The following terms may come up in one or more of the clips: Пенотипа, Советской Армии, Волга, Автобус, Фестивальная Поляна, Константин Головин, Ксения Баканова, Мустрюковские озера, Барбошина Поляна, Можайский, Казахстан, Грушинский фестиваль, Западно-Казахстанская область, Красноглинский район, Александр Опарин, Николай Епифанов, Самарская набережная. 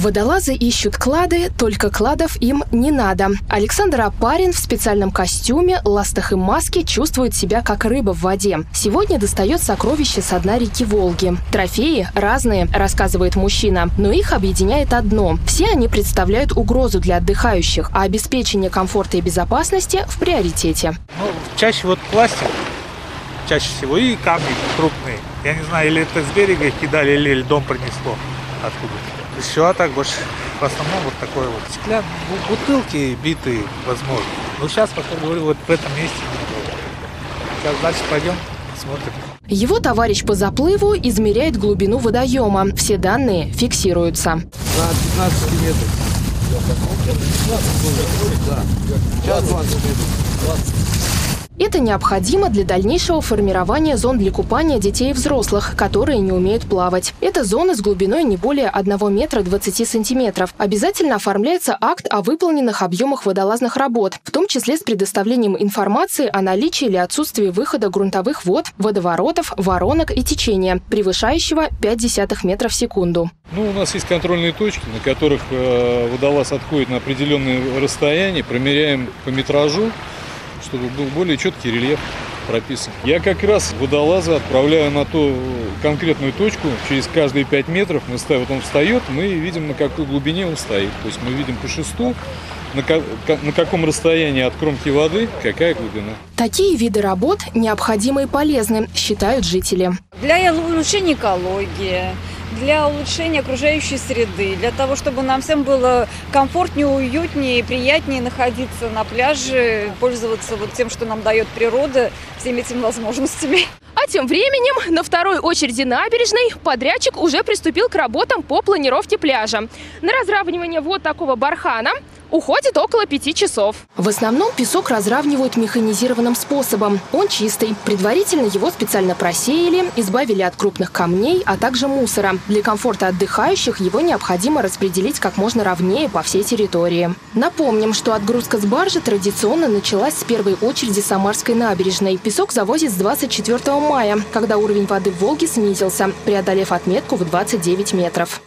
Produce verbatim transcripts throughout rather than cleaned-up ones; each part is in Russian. Водолазы ищут клады, только кладов им не надо. Александр Опарин в специальном костюме, ластах и маске чувствует себя как рыба в воде. Сегодня достает сокровища со дна реки Волги. Трофеи разные, рассказывает мужчина, но их объединяет одно. Все они представляют угрозу для отдыхающих, а обеспечение комфорта и безопасности в приоритете. Ну, чаще вот пластик, чаще всего, и камни крупные. Я не знаю, или это с берега их кидали, или льдом принесло откуда-то. Еще, а так больше в основном вот такое вот. Стеклянные бутылки битые, возможно. Но сейчас, пока говорю, вот в этом месте не было. Сейчас дальше пойдем, смотрим. Его товарищ по заплыву измеряет глубину водоема. Все данные фиксируются. За пятнадцать метров. Сейчас двадцать метров. Это необходимо для дальнейшего формирования зон для купания детей и взрослых, которые не умеют плавать. Это зоны с глубиной не более одного метра двадцати сантиметров. Обязательно оформляется акт о выполненных объемах водолазных работ, в том числе с предоставлением информации о наличии или отсутствии выхода грунтовых вод, водоворотов, воронок и течения, превышающего пять метров в секунду. Ну, у нас есть контрольные точки, на которых водолаз отходит на определенное расстояние, промеряем по метражу, чтобы был более четкий рельеф прописан. Я как раз водолаза отправляю на ту конкретную точку. Через каждые пять метров мы ставим, вот он встает, мы видим, на какой глубине он стоит. То есть мы видим по шесту, на, как, на каком расстоянии от кромки воды, какая глубина. Такие виды работ необходимы и полезны, считают жители. Для улучшения экологии, для улучшения окружающей среды, для того, чтобы нам всем было комфортнее, уютнее и приятнее находиться на пляже, пользоваться вот тем, что нам дает природа, всеми этими возможностями. А тем временем на второй очереди набережной подрядчик уже приступил к работам по планировке пляжа. На разравнивание вот такого бархана уходит около пяти часов. В основном песок разравнивают механизированным способом. Он чистый. Предварительно его специально просеяли, избавили от крупных камней, а также мусора. Для комфорта отдыхающих его необходимо распределить как можно ровнее по всей территории. Напомним, что отгрузка с баржи традиционно началась с первой очереди Самарской набережной. Песок завозят с двадцать четвёртого мая, когда уровень воды в Волге снизился, преодолев отметку в двадцать девять метров.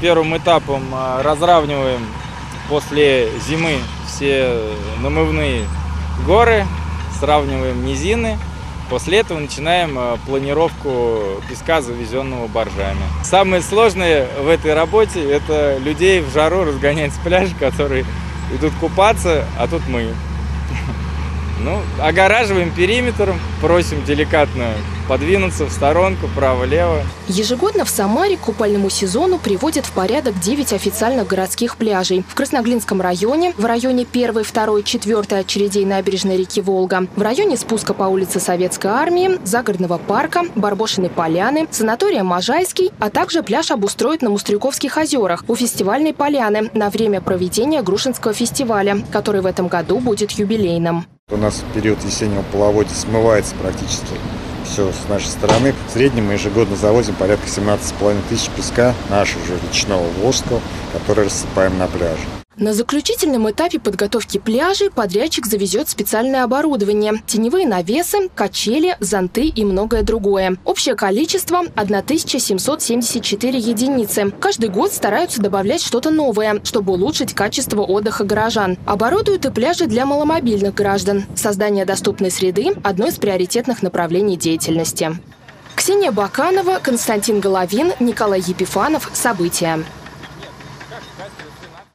Первым этапом разравниваем после зимы все намывные горы, сравниваем низины. После этого начинаем планировку песка, завезенного баржами. Самое сложное в этой работе – это людей в жару разгонять с пляжа, которые идут купаться, а тут мы. Ну, огораживаем периметром, просим деликатно подвинуться в сторонку, право-лево. Ежегодно в Самаре к купальному сезону приводят в порядок девять официальных городских пляжей. В Красноглинском районе, в районе первой, второй, четвёртой очередей набережной реки Волга, в районе спуска по улице Советской Армии, загородного парка, Барбошиной Поляны, санатория Можайский, а также пляж обустроят на Мустрюковских озерах у Фестивальной Поляны на время проведения Грушинского фестиваля, который в этом году будет юбилейным. У нас в период весеннего половодья смывается практически все с нашей стороны. В среднем мы ежегодно завозим порядка семнадцати с половиной тысяч песка нашего же речного волжского, который рассыпаем на пляже. На заключительном этапе подготовки пляжей подрядчик завезет специальное оборудование – теневые навесы, качели, зонты и многое другое. Общее количество – тысяча семьсот семьдесят четыре единицы. Каждый год стараются добавлять что-то новое, чтобы улучшить качество отдыха горожан. Оборудуют и пляжи для маломобильных граждан. Создание доступной среды – одно из приоритетных направлений деятельности. Ксения Баканова, Константин Головин, Николай Епифанов. События.